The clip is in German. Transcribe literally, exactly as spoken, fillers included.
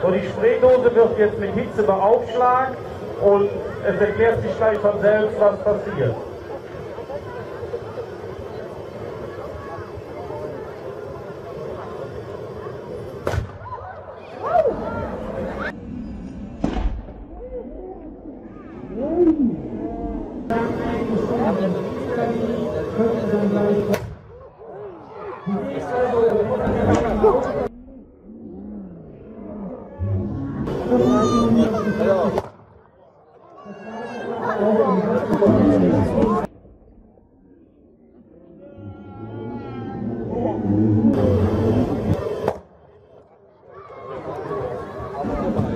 So, die Spraydose wird jetzt mit Hitze beaufschlagt und es erklärt sich gleich von selbst, was passiert. Thank you.